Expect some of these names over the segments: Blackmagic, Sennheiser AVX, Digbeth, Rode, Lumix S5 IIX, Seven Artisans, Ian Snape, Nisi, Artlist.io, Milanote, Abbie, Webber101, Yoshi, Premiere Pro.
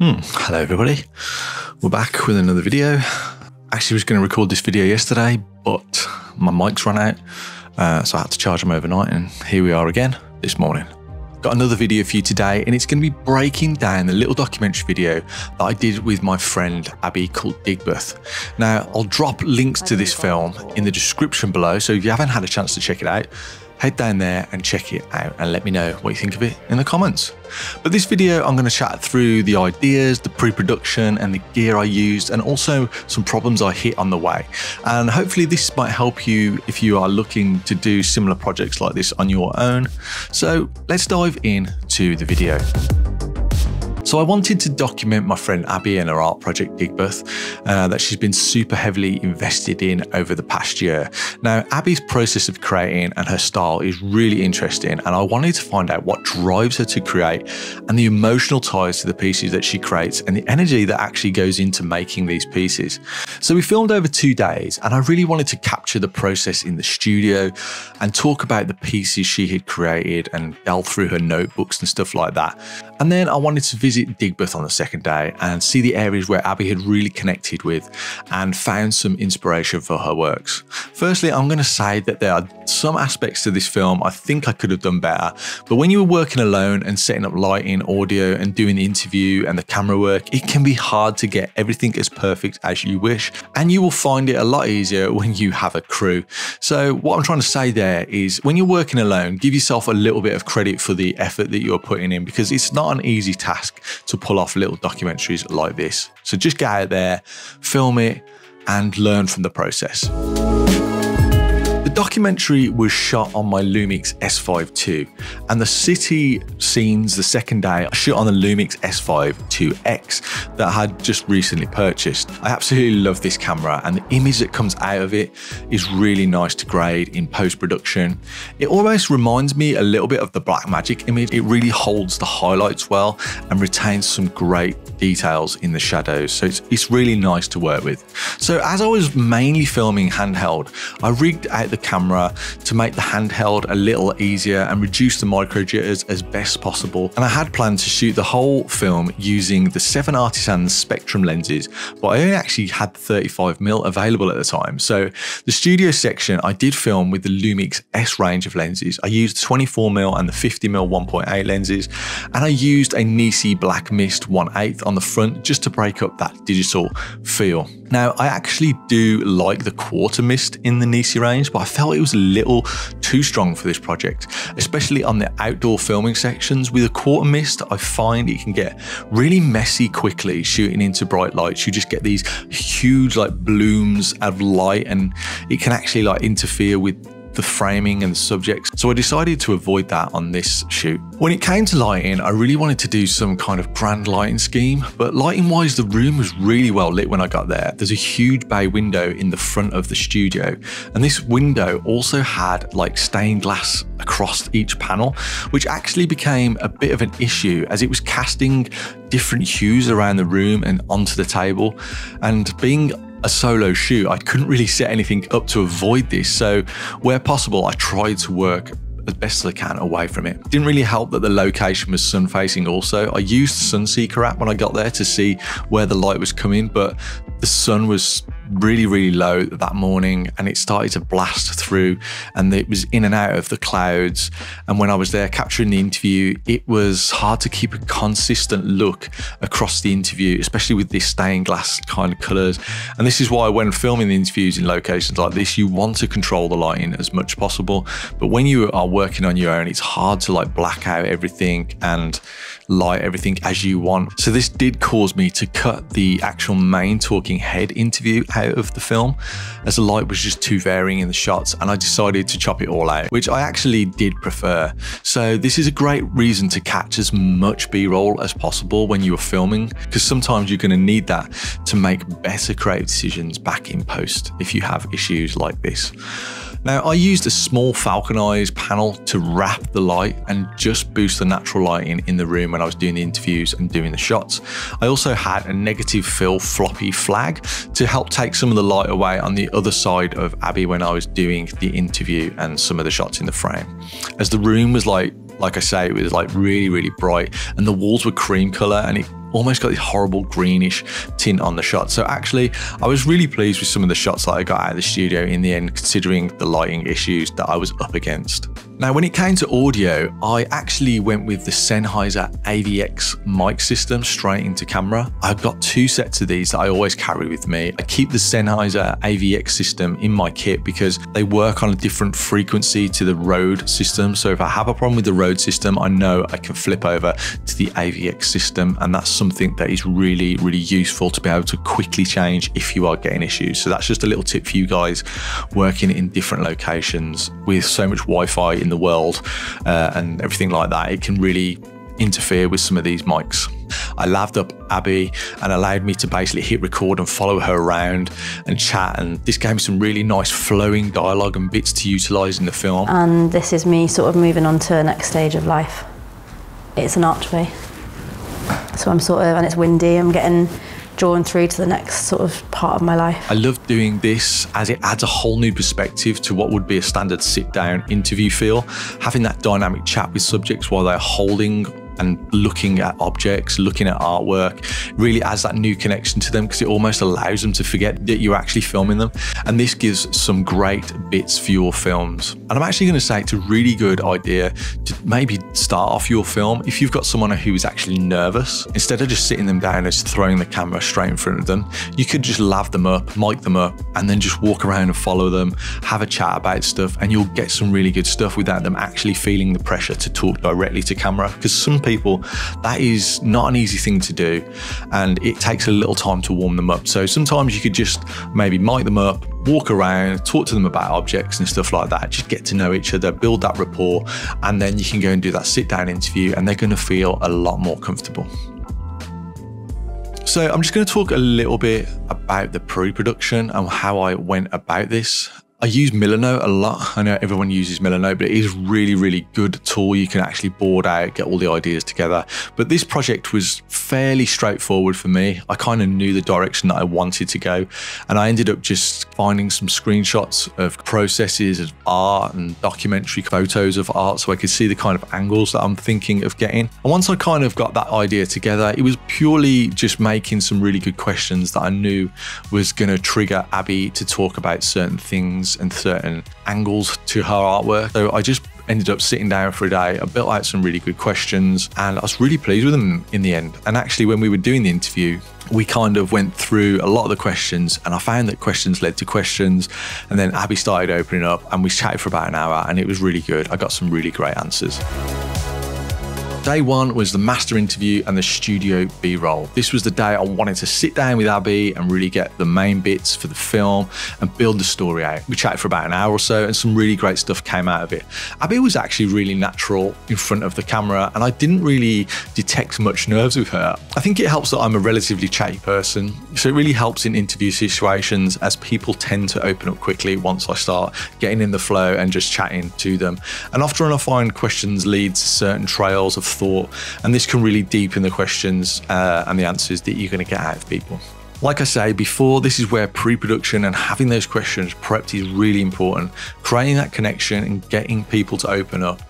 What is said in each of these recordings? Hello everybody, we're back with another video. Actually was going to record this video yesterday, but my mics ran out, so I had to charge them overnight, and here we are again this morning. Got another video for you today, and it's going to be breaking down the little documentary video that I did with my friend Abbie called Digbeth. Now, I'll drop links to this film in the description below, so if you haven't had a chance to check it out, head down there and check it out and let me know what you think of it in the comments. But this video, I'm going to chat through the ideas, the pre-production and the gear I used, and also some problems I hit on the way. And hopefully this might help you if you are looking to do similar projects like this on your own. So let's dive into the video. So I wanted to document my friend Abbie and her art project Digbeth that she's been super heavily invested in over the past year. Now, Abbie's process of creating and her style is really interesting, and I wanted to find out what drives her to create and the emotional ties to the pieces that she creates and the energy that actually goes into making these pieces. So we filmed over 2 days, and I really wanted to capture the process in the studio and talk about the pieces she had created and delve through her notebooks and stuff like that. And then I wanted to visit Digbeth on the second day and see the areas where Abbie had really connected with and found some inspiration for her works. Firstly, I'm going to say that there are some aspects to this film I think I could have done better, but when you're working alone and setting up lighting, audio and doing the interview and the camera work, it can be hard to get everything as perfect as you wish, and you will find it a lot easier when you have a crew. So what I'm trying to say there is, when you're working alone, give yourself a little bit of credit for the effort that you're putting in, because it's not an easy task to pull off little documentaries like this. So just get out there, film it, and learn from the process. The documentary was shot on my Lumix S5 II, and the city scenes the second day I shot on the Lumix S5 IIX that I had just recently purchased. I absolutely love this camera, and the image that comes out of it is really nice to grade in post-production. It almost reminds me a little bit of the Blackmagic image. It really holds the highlights well and retains some great details in the shadows, so it's really nice to work with. So as I was mainly filming handheld, I rigged out the camera to make the handheld a little easier and reduce the micro jitters as best possible, and I had planned to shoot the whole film using the Seven Artisans spectrum lenses, but I only actually had 35mm available at the time. So the studio section I did film with the Lumix S range of lenses. I used the 24mm and the 50mm 1.8 lenses, and I used a Nisi black mist 1/8 on the front just to break up that digital feel. Now, I actually do like the quarter mist in the Nisi range, but I felt it was a little too strong for this project, especially on the outdoor filming sections. With a quarter mist, I find it can get really messy quickly shooting into bright lights. You just get these huge like blooms of light, and it can actually like interfere with the framing and the subjects, so I decided to avoid that on this shoot. When it came to lighting, I really wanted to do some kind of grand lighting scheme, but lighting wise, the room was really well lit when I got there. There's a huge bay window in the front of the studio, and this window also had like stained glass across each panel, which actually became a bit of an issue as it was casting different hues around the room and onto the table, and being a solo shoot, I couldn't really set anything up to avoid this, so where possible I tried to work as best as I can away from it. Didn't really help that the location was sun facing also. I used Sunseeker app when I got there to see where the light was coming, but the sun was really low that morning, and it started to blast through, and it was in and out of the clouds. And when I was there capturing the interview, it was hard to keep a consistent look across the interview, especially with this stained glass kind of colors. And this is why when filming the interviews in locations like this, you want to control the lighting as much as possible, but when you are working on your own, it's hard to like black out everything and light everything as you want. So this did cause me to cut the actual main talking head interview out of the film, as the light was just too varying in the shots, and I decided to chop it all out, which I actually did prefer. So this is a great reason to catch as much B-roll as possible when you are filming, because sometimes you're going to need that to make better creative decisions back in post if you have issues like this. Now, I used a small falconized panel to wrap the light and just boost the natural lighting in the room when I was doing the interviews and doing the shots. I also had a negative fill floppy flag to help take some of the light away on the other side of Abbie when I was doing the interview and some of the shots in the frame. As the room was like I say, it was like really bright, and the walls were cream color, and it almost got this horrible greenish tint on the shot. So actually, I was really pleased with some of the shots that I got out of the studio in the end, considering the lighting issues that I was up against. Now, when it came to audio, I actually went with the Sennheiser AVX mic system straight into camera. I've got two sets of these that I always carry with me. I keep the Sennheiser AVX system in my kit because they work on a different frequency to the Rode system. So if I have a problem with the Rode system, I know I can flip over to the AVX system. And that's something that is really, really useful to be able to quickly change if you are getting issues. So that's just a little tip for you guys working in different locations with so much Wi-Fi in the world and everything like that. It can really interfere with some of these mics. I laved up Abbie and allowed me to basically hit record and follow her around and chat, and this gave me some really nice flowing dialogue and bits to utilise in the film. And this is me sort of moving on to the next stage of life. It's an archway, so I'm sort of, and it's windy, I'm getting drawn through to the next sort of part of my life. I love doing this as it adds a whole new perspective to what would be a standard sit-down interview feel. Having that dynamic chat with subjects while they're holding and looking at objects, looking at artwork, really adds that new connection to them because it almost allows them to forget that you're actually filming them. And this gives some great bits for your films. And I'm actually going to say it's a really good idea to maybe start off your film if you've got someone who is actually nervous. Instead of just sitting them down and just throwing the camera straight in front of them, you could just lav them up, mic them up, and then just walk around and follow them, have a chat about stuff, and you'll get some really good stuff without them actually feeling the pressure to talk directly to camera. Because some people, that is not an easy thing to do, and it takes a little time to warm them up. So sometimes you could just maybe mic them up, walk around, talk to them about objects and stuff like that, just get to know each other, build that rapport, and then you can go and do that sit down interview and they're going to feel a lot more comfortable. So I'm just going to talk a little bit about the pre-production and how I went about this. I use Milanote a lot. I know everyone uses Milanote, but it is really, really good tool. You can actually board out, get all the ideas together. But this project was fairly straightforward for me. I kind of knew the direction that I wanted to go, and I ended up just finding some screenshots of processes of art and documentary photos of art so I could see the kind of angles that I'm thinking of getting. And once I kind of got that idea together, it was purely just making some really good questions that I knew was going to trigger Abbie to talk about certain things and certain angles to her artwork. So I just ended up sitting down for a day. I built out some really good questions and I was really pleased with them in the end. And actually, when we were doing the interview, we kind of went through a lot of the questions, and I found that questions led to questions, and then Abbie started opening up and we chatted for about an hour, and it was really good. I got some really great answers. Day one was the master interview and the studio B-roll. This was the day I wanted to sit down with Abbie and really get the main bits for the film and build the story out. We chatted for about an hour or so, and some really great stuff came out of it. Abbie was actually really natural in front of the camera, and I didn't really detect much nerves with her. I think it helps that I'm a relatively chatty person, so it really helps in interview situations as people tend to open up quickly once I start getting in the flow and just chatting to them. And often I find questions lead to certain trails of thought, and this can really deepen the questions and the answers that you're going to get out of people. Like I say before, this is where pre-production and having those questions prepped is really important. Creating that connection and getting people to open up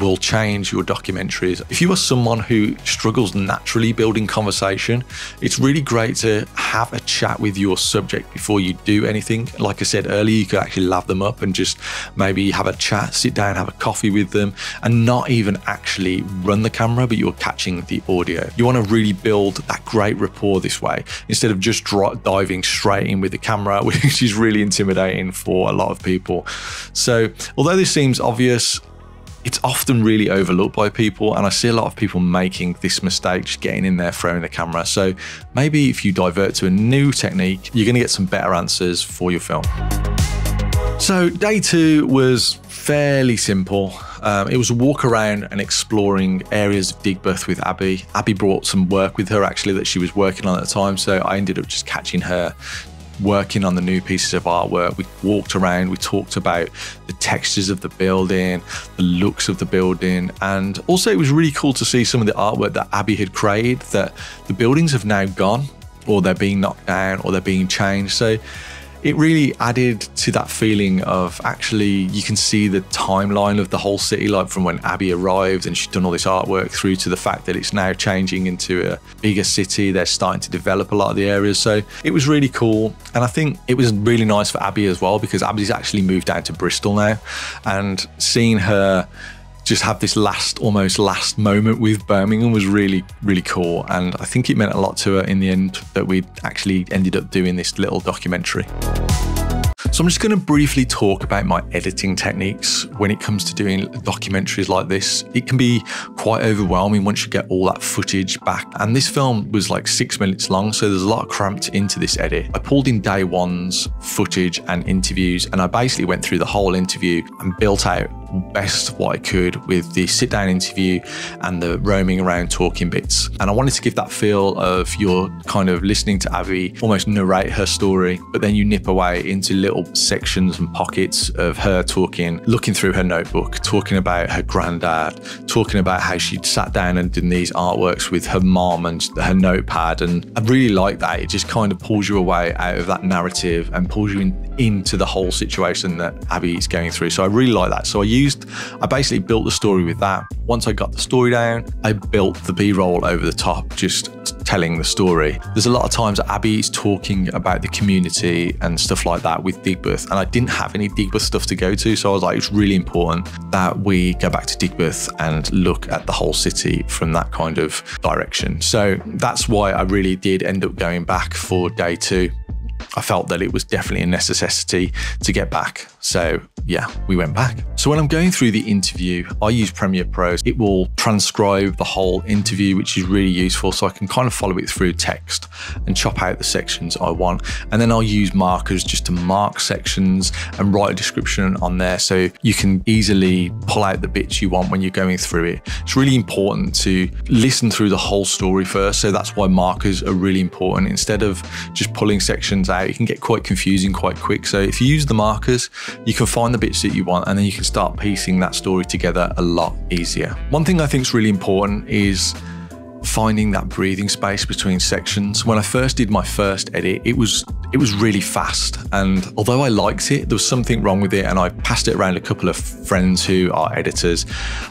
will change your documentaries. If you are someone who struggles naturally building conversation, it's really great to have a chat with your subject before you do anything. Like I said earlier, you could actually lav them up and just maybe have a chat, sit down, have a coffee with them, and not even actually run the camera, but you're catching the audio. You want to really build that great rapport this way, instead of just diving straight in with the camera, which is really intimidating for a lot of people. So although this seems obvious, it's often really overlooked by people, and I see a lot of people making this mistake, just getting in there, throwing the camera. So maybe if you divert to a new technique, you're gonna get some better answers for your film. So day two was fairly simple. It was a walk around and exploring areas of Digbeth with Abbie. Abbie brought some work with her actually that she was working on at the time, so I ended up just catching her working on the new pieces of artwork. We walked around, we talked about the textures of the building, the looks of the building, and also it was really cool to see some of the artwork that Abbie had created, that the buildings have now gone, or they're being knocked down, or they're being changed. So it really added to that feeling of actually you can see the timeline of the whole city, like from when Abbie arrived and she'd done all this artwork through to the fact that it's now changing into a bigger city. They're starting to develop a lot of the areas. So it was really cool. And I think it was really nice for Abbie as well, because Abbie's actually moved down to Bristol now, and seeing her just have this almost last moment with Birmingham was really, really cool. And I think it meant a lot to her in the end that we actually ended up doing this little documentary. So I'm just going to briefly talk about my editing techniques when it comes to doing documentaries like this. It can be quite overwhelming once you get all that footage back. And this film was like 6 minutes long, so there's a lot cramped into this edit. I pulled in day one's footage and interviews, and I basically went through the whole interview and built out best what I could with the sit down interview and the roaming around talking bits. And I wanted to give that feel of you're kind of listening to Abbie almost narrate her story, but then you nip away into little sections and pockets of her talking, looking through her notebook, talking about her granddad, talking about how she'd sat down and done these artworks with her mom and her notepad. And I really like that. It just kind of pulls you away out of that narrative and pulls you into the whole situation that Abbie is going through. So I really like that. So I basically built the story with that. Once I got the story down, I built the B-roll over the top, just telling the story. There's a lot of times Abbie's talking about the community and stuff like that with Digbeth, and I didn't have any Digbeth stuff to go to, so I was like, it's really important that we go back to Digbeth and look at the whole city from that kind of direction. So that's why I really did end up going back for day two. I felt that it was definitely a necessity to get back. So yeah, we went back. So when I'm going through the interview, I use Premiere Pro. It will transcribe the whole interview, which is really useful. So I can kind of follow it through text and chop out the sections I want. And then I'll use markers just to mark sections and write a description on there, so you can easily pull out the bits you want when you're going through it. It's really important to listen through the whole story first. So that's why markers are really important. Instead of just pulling sections out, it can get quite confusing quite quick. So if you use the markers, you can find the bits that you want, and then you can start piecing that story together a lot easier. One thing I think is really important is finding that breathing space between sections. When I first did my first edit, it was really fast, and although I liked it, there was something wrong with it, and I passed it around a couple of friends who are editors,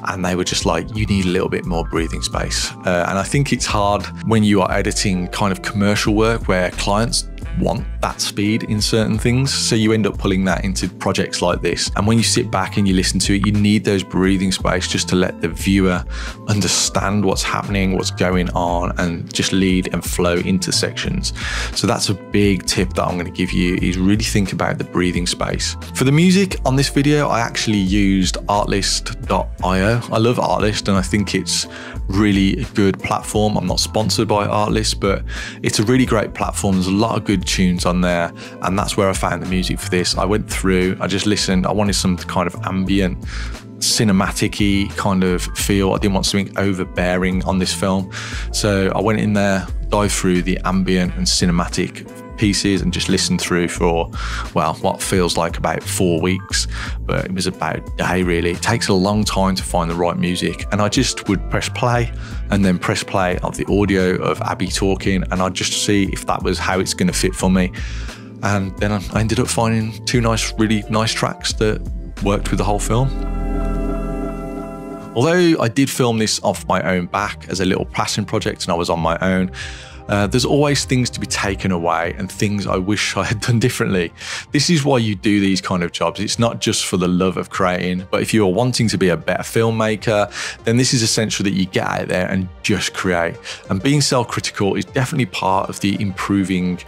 and they were just like, you need a little bit more breathing space. And I think it's hard when you are editing kind of commercial work where clients want that speed in certain things, so you end up pulling that into projects like this. And when you sit back and you listen to it, you need those breathing space just to let the viewer understand what's happening, what's going on, and just lead and flow into sections. So that's a big tip that I'm going to give you, is really think about the breathing space. For the music on this video, I actually used Artlist.io. I love Artlist, and I think it's really a good platform. I'm not sponsored by Artlist, but it's a really great platform. There's a lot of good tunes on there, and that's where I found the music for this. I went through, I just listened. I wanted some kind of ambient, cinematic-y kind of feel. I didn't want something overbearing on this film, so I went in there, dived through the ambient and cinematic pieces, and just listened through for, well, what feels like about 4 weeks, but it was about a day really. It takes a long time to find the right music, and I just would press play and then press play of the audio of Abbie talking, and I'd just see if that was how it's going to fit for me. And then I ended up finding two really nice tracks that worked with the whole film. Although I did film this off my own back as a little passion project, and I was on my own, there's always things to be taken away and things I wish I had done differently. This is why you do these kind of jobs. It's not just for the love of creating, but if you are wanting to be a better filmmaker, then this is essential that you get out there and just create. And being self-critical is definitely part of the improving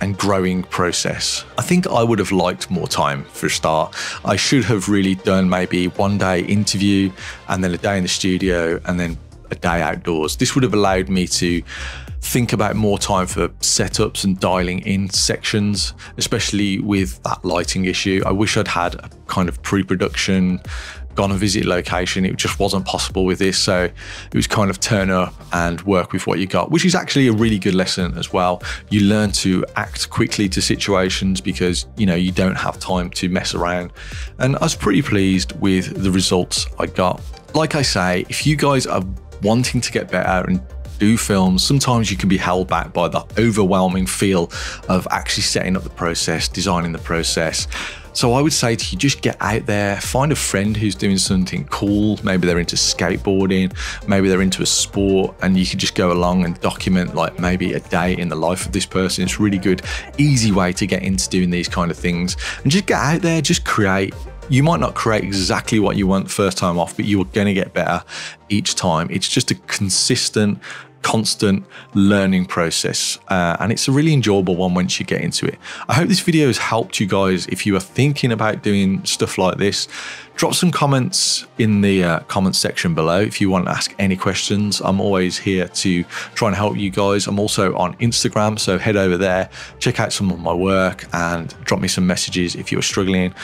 and growing process. I think I would have liked more time for a start. I should have really done maybe one day interview, and then a day in the studio, and then a day outdoors. This would have allowed me to think about more time for setups and dialing in sections, especially with that lighting issue. I wish I'd had a kind of pre-production, gone and visit location. It just wasn't possible with this, so it was kind of turn up and work with what you got, which is actually a really good lesson as well. You learn to act quickly to situations because you know you don't have time to mess around, and I was pretty pleased with the results I got. Like I say, if you guys are wanting to get better and do films, sometimes you can be held back by the overwhelming feel of actually setting up the process, designing the process. So I would say to you, just get out there, find a friend who's doing something cool. Maybe they're into skateboarding, maybe they're into a sport, and you can just go along and document like maybe a day in the life of this person. It's a really good, easy way to get into doing these kind of things. And just get out there, just create. You might not create exactly what you want first time off, but you are going to get better each time. It's just a consistent, constant learning process, and it's a really enjoyable one once you get into it. I hope this video has helped you guys. If you are thinking about doing stuff like this, drop some comments in the comment section below if you want to ask any questions. I'm always here to try and help you guys. I'm also on Instagram, so head over there, check out some of my work, and drop me some messages if you're struggling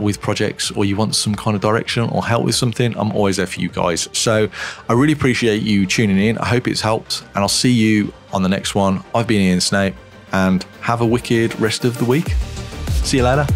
with projects, or you want some kind of direction or help with something. I'm always there for you guys. So I really appreciate you tuning in. I hope it's helped, and I'll see you on the next one. I've been Ian Snape, and have a wicked rest of the week. See you later.